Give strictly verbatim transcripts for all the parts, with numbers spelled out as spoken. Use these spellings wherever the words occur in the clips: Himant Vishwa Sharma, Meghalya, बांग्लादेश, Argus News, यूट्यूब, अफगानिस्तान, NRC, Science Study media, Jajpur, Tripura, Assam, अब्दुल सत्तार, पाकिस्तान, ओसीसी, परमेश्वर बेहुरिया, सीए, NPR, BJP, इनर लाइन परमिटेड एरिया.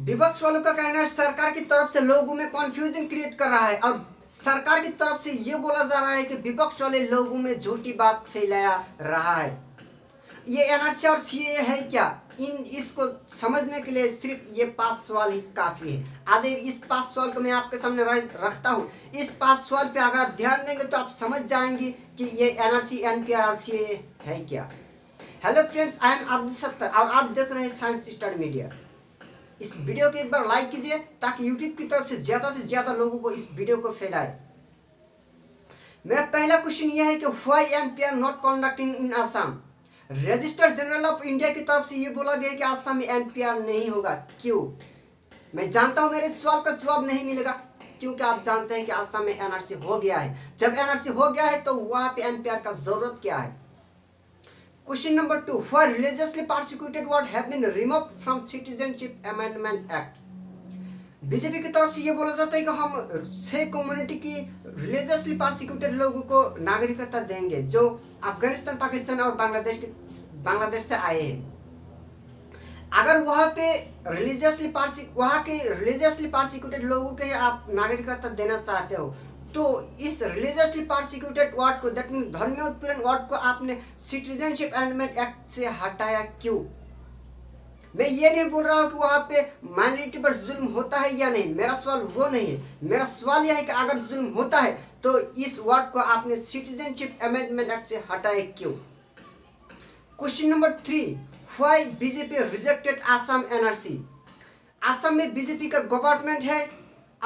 विपक्ष वालों का कहना है सरकार की तरफ से लोगों में कॉन्फ्यूजन क्रिएट कर रहा है और सरकार की तरफ से ये बोला जा रहा है कि विपक्ष वाले लोगों में झूठी बात फैलाया रहा है। ये एनआरसी और सीए है क्या, इन इसको समझने के लिए सिर्फ ये पाँच सवाल ही काफ़ी है। आज इस पाँच सवाल को मैं आपके सामने रखता हूँ। इस पाँच सवाल पे अगर आप ध्यान देंगे तो आप समझ जाएंगे कि ये एनआरसी, एनपीआर और सीए है क्या। Hello friends, I am अब्दुल सत्तार और आप देख रहे हैं साइंस स्टडी मीडिया। इस वीडियो को एक बार लाइक कीजिए ताकि यूट्यूब की तरफ से ज़्यादा से ज़्यादा लोगों को इस वीडियो को फैलाए। मेरा पहला क्वेश्चन यह है कि why NPR not conducting in Assam. Register general of India की तरफ से ये बोला गया कि आसाम में एनपीआर नहीं होगा, क्यों? मैं जानता हूँ मेरे सवाल का जवाब नहीं मिलेगा क्योंकि आप जानते हैं कि आसाम में एनआरसी हो गया है। जब एनआरसी हो गया है तो वहाँ पे एनपीआर का जरूरत क्या है। Question number two, for religiously prosecuted word have been removed from citizenship amendment act. BJP की तरफ से ये बोला जाता है कि हम छह कम्युनिटी की रिलीजियसली प्रोसिक्यूटेड लोगों को नागरिकता देंगे जो अफगानिस्तान, पाकिस्तान और बांग्लादेश बांग्लादेश से आए हैं। अगर वहाँ पे रिलीजियसली वहाँ के रिलीजियसली प्रोसिक्यूटेड लोगों के आप नागरिकता देना चाहते हो तो इस रिलीजियसली प्रोसिक्यूटेड वार्ड को, दैट मीन धर्म उत्पीड़न वार्ड को आपने सिटीजनशिप अमेंडमेंट एक्ट से हटाया क्यों? मैं ये नहीं बोल रहा हूँ कि वहाँ पे माइनॉरिटी पर जुल्म होता है या नहीं, मेरा सवाल वो नहीं है। मेरा सवाल यह है कि अगर जुल्म होता है तो इस वार्ड को आपने सिटीजनशिप अमेंडमेंट एक्ट से हटाया क्यों। Question number three, why BJP rejected Assam NRC. Assam में बीजेपी का गवर्नमेंट है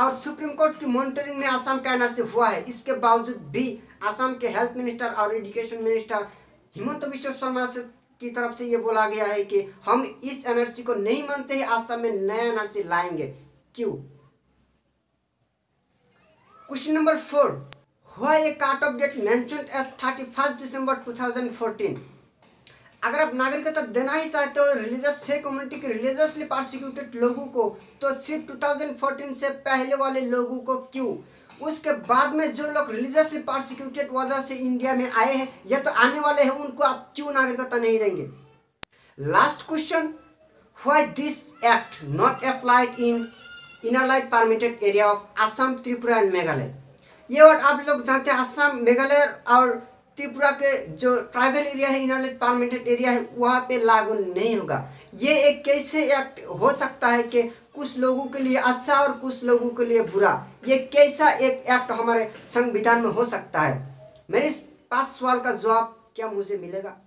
और सुप्रीम कोर्ट की मॉनिटरिंग में आसाम का एनआरसी हुआ है। इसके बावजूद भी आसाम के हेल्थ मिनिस्टर और एजुकेशन मिनिस्टर हिमंत विश्व शर्मा की तरफ से ये बोला गया है कि हम इस एनआरसी को नहीं मानते हैं, आसाम में नया एनआरसी लाएंगे, क्यों? Question number four, why a cut off date mentioned as thirty first December two thousand fourteen. अगर आप नागरिकता देना ही चाहते हो रिलीजियस छः कम्युनिटी के रिलीजियसली प्रोसिक्यूटेड लोगों को तो सिर्फ टू थाउजेंड फोर्टीन से पहले वाले लोगों को क्यों? उसके बाद में जो लोग रिलीजियसली प्रोसिक्यूटेड वजह से इंडिया में आए हैं या तो आने वाले हैं उनको आप क्यों नागरिकता नहीं देंगे। Last question, why this act not applied in इनर लाइन परमिटेड एरिया of Assam, Tripura and Meghalaya. ये और आप लोग जानते हैं आसाम, मेघालय और त्रिपुरा के जो ट्राइबल एरिया है, इनर लाइन परमिटेड एरिया है, वहाँ पे लागू नहीं होगा। ये एक कैसे एक्ट हो सकता है कि कुछ लोगों के लिए अच्छा और कुछ लोगों के लिए बुरा? ये कैसा एक एक्ट हमारे संविधान में हो सकता है? मेरे इस पाँच सवाल का जवाब क्या मुझे मिलेगा?